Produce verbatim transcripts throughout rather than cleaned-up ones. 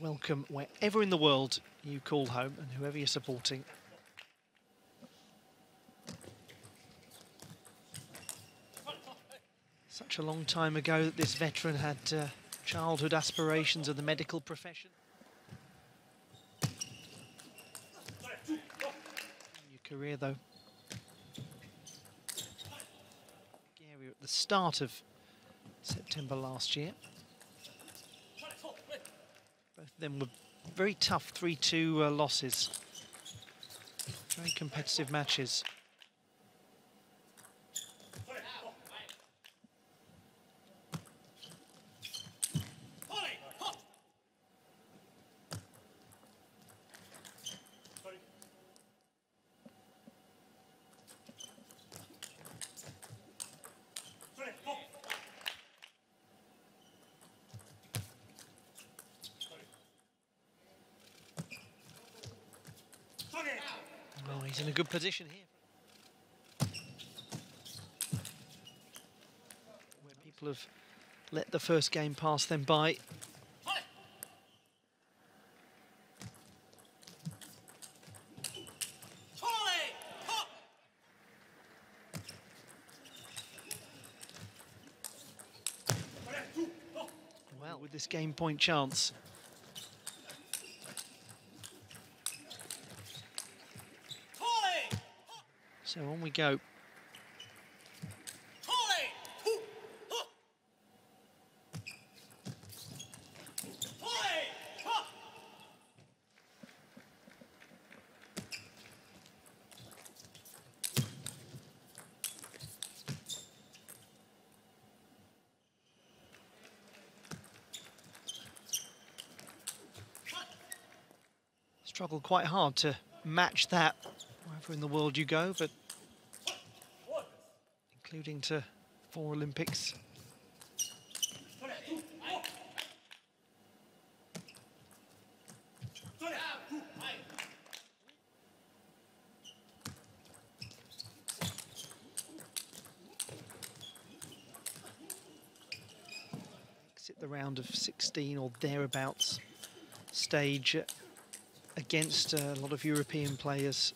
welcome wherever in the world you call home and whoever you're supporting. Such a long time ago that this veteran had uh, childhood aspirations of the medical profession. In your career, though, Gary at the start of September last year. Both of them were very tough three two uh, losses, very competitive matches. He's in a good position here, where people have let the first game pass them by. Well, with this game point chance. So on we go. Struggle quite hard to match that wherever in the world you go, but including to four Olympics. Exit the round of sixteen or thereabouts stage against a lot of European players.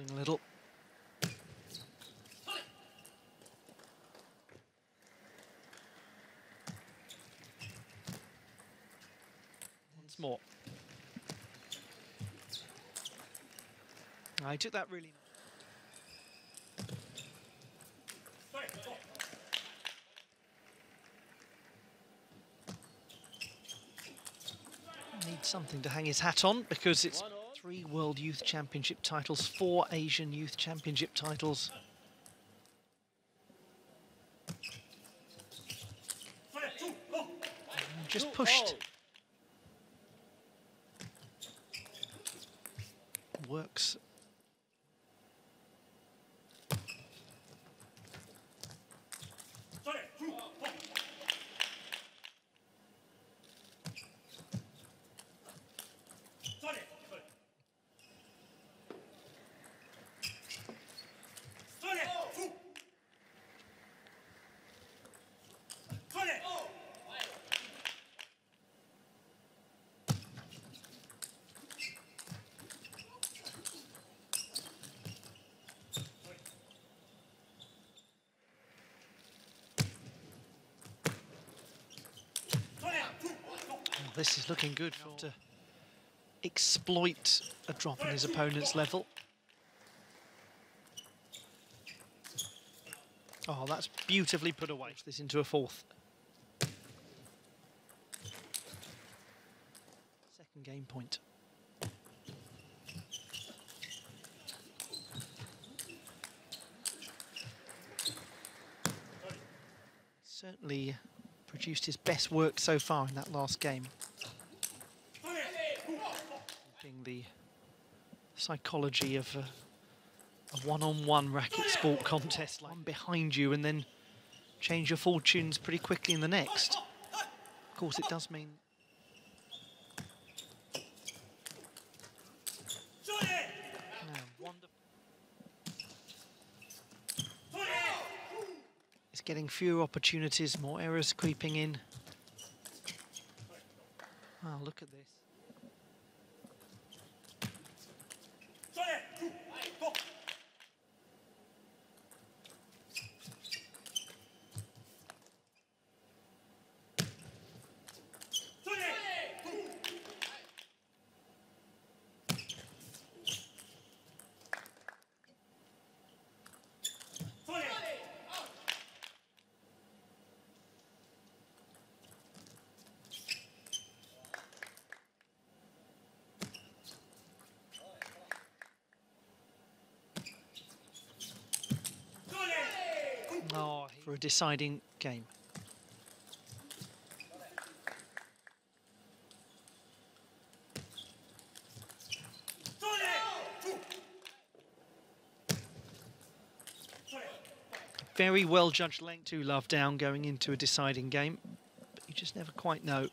A little. Once more. I took that really. Needs something to hang his hat on, because it's three World Youth Championship titles, four Asian Youth Championship titles. And just pushed. Works. This is looking good for him to exploit a drop in his opponent's level. Oh, that's beautifully put away. This into a fourth. Second game point. Certainly produced his best work so far in that last game. Keeping the psychology of a, a one-on-one racket sport contest, like one behind you and then change your fortunes pretty quickly in the next. Of course, it does mean... Getting fewer opportunities, more errors creeping in. Wow, oh, look at this. For a deciding game. Very well judged length to love down going into a deciding game, but you just never quite know.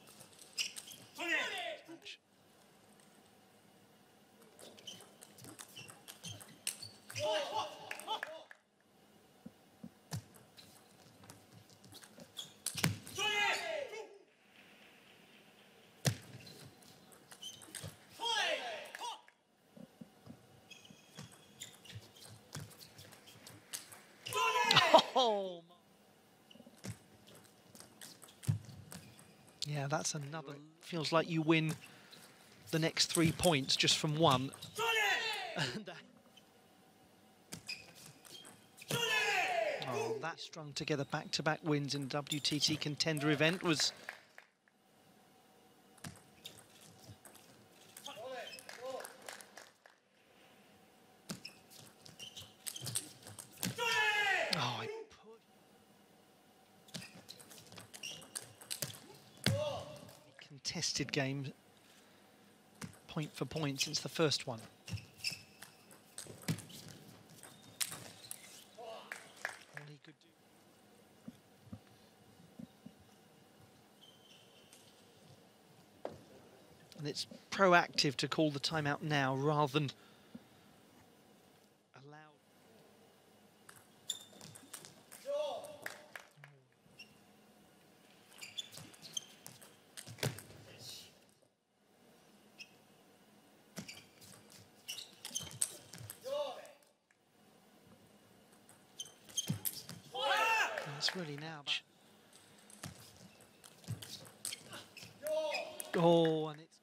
Yeah, that's another. Feels like you win the next three points just from one. Oh, that strung together back-to-back wins in W T T contender event was. Tested game point for point since the first one. And it's proactive to call the timeout now rather than really now. Oh, and it's...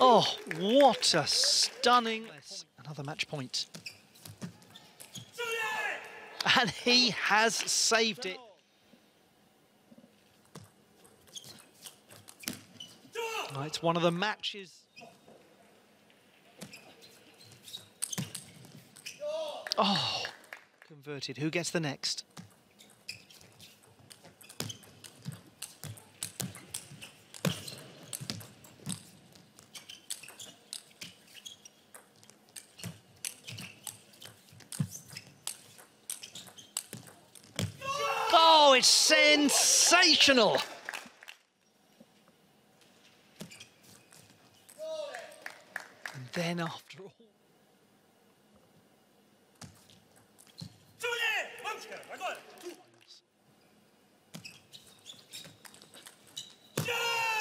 Oh, what a stunning... Another match point. And he has saved it. Oh, it's one of the matches... Oh, converted. Who gets the next? Oh, it's sensational. And then after all.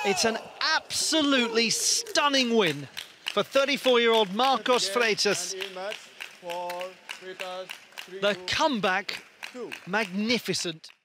It's an absolutely stunning win for thirty-four-year-old Marcos Freitas. The comeback, magnificent.